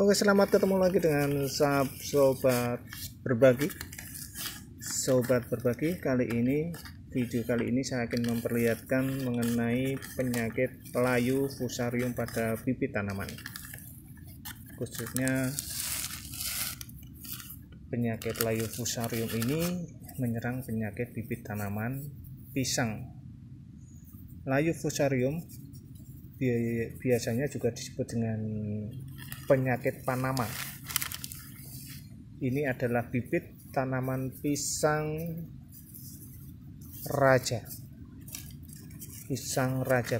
Oke, selamat ketemu lagi dengan Sobat Berbagi. Sobat Berbagi, video kali ini saya akan memperlihatkan mengenai penyakit layu fusarium pada bibit tanaman, khususnya penyakit layu fusarium ini menyerang penyakit bibit tanaman pisang. Layu fusarium biasanya juga disebut dengan penyakit Panama. Ini adalah bibit tanaman pisang raja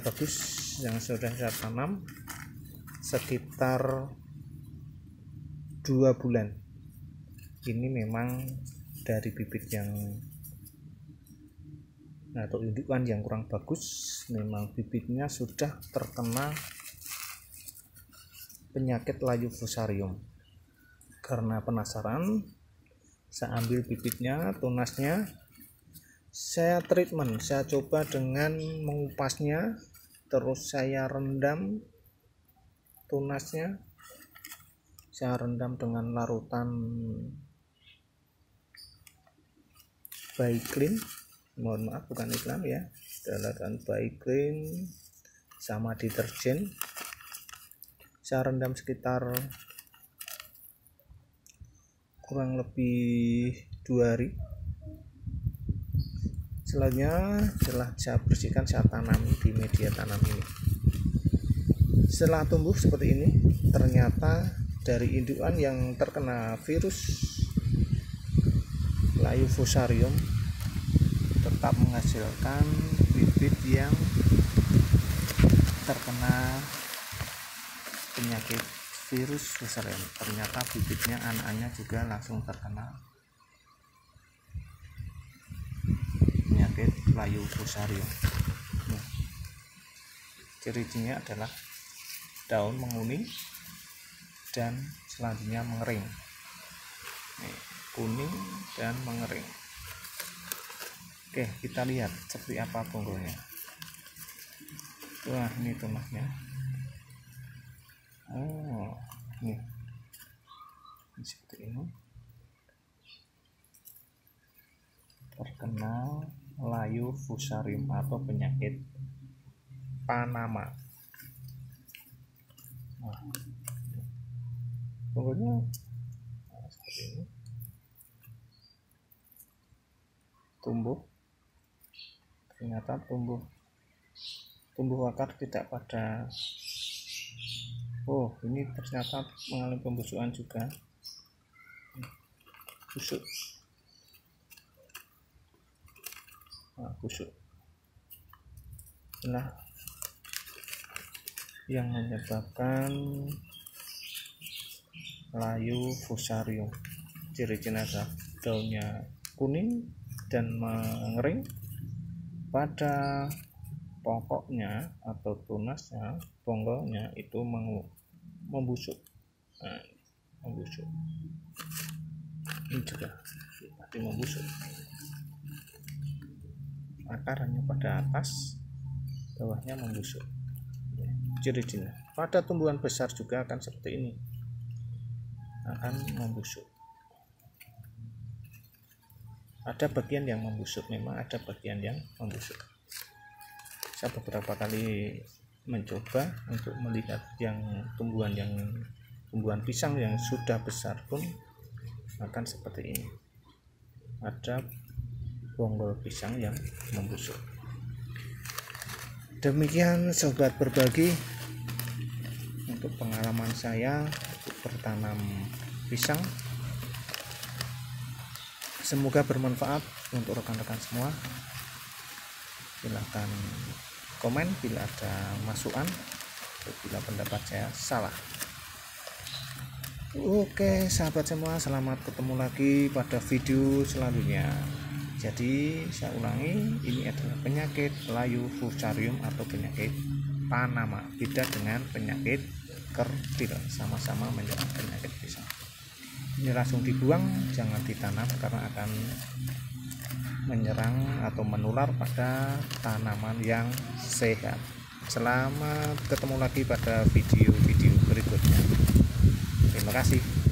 bagus yang sudah saya tanam sekitar 2 bulan. Ini memang dari bibit yang atau indukan yang kurang bagus, memang bibitnya sudah terkena penyakit layu fusarium. Karena penasaran, saya ambil bibitnya, tunasnya, saya treatment, saya coba dengan mengupasnya, terus saya rendam tunasnya, saya rendam dengan larutan baiklin, mohon maaf bukan iklan ya, larutan baiklin sama deterjen. Saya rendam sekitar kurang lebih 2 hari. Selanjutnya setelah saya bersihkan, saya tanam di media tanam ini. Setelah tumbuh seperti ini, ternyata dari indukan yang terkena virus layu fusarium tetap menghasilkan bibit yang terkena penyakit virus fusarium. Ternyata bibitnya, anak-anaknya juga langsung terkena penyakit layu fusarium. Nah, ciri-cirinya adalah daun menguning dan selanjutnya mengering. Nih, kuning dan mengering. Oke, kita lihat seperti apa bonggolnya. Wah, ini tunasnya. Oh, ini seperti ini. Terkena layu fusarium atau penyakit Panama. Nah, bonggolnya seperti ini. Tumbuh. Ternyata tumbuh akar tidak pada, oh ini ternyata mengalami pembusukan juga, busuk. Nah, yang menyebabkan layu fusarium, ciri-cirinya adalah daunnya kuning dan mengering. Pada pokoknya atau tunasnya, bonggolnya itu membusuk. Nah, membusuk. Ini juga pasti membusuk. Akarnya pada atas, bawahnya membusuk. Ciri-cirinya. Pada tumbuhan besar juga akan seperti ini. Akan membusuk. Ada bagian yang membusuk, memang ada bagian yang membusuk. Saya beberapa kali mencoba untuk melihat yang tumbuhan pisang yang sudah besar pun akan seperti ini, ada bonggol pisang yang membusuk. Demikian Sobat Berbagi untuk pengalaman saya untuk bertanam pisang. Semoga bermanfaat untuk rekan-rekan semua. Silahkan komen bila ada masukan atau bila pendapat saya salah. Oke sahabat semua, selamat ketemu lagi pada video selanjutnya. Jadi saya ulangi, ini adalah penyakit layu fusarium atau penyakit Panama. Beda dengan penyakit kerdil, sama-sama menyerang penyakit pisang. Ini langsung dibuang, jangan ditanam karena akan menyerang atau menular pada tanaman yang sehat. Selamat ketemu lagi pada video-video berikutnya. Terima kasih.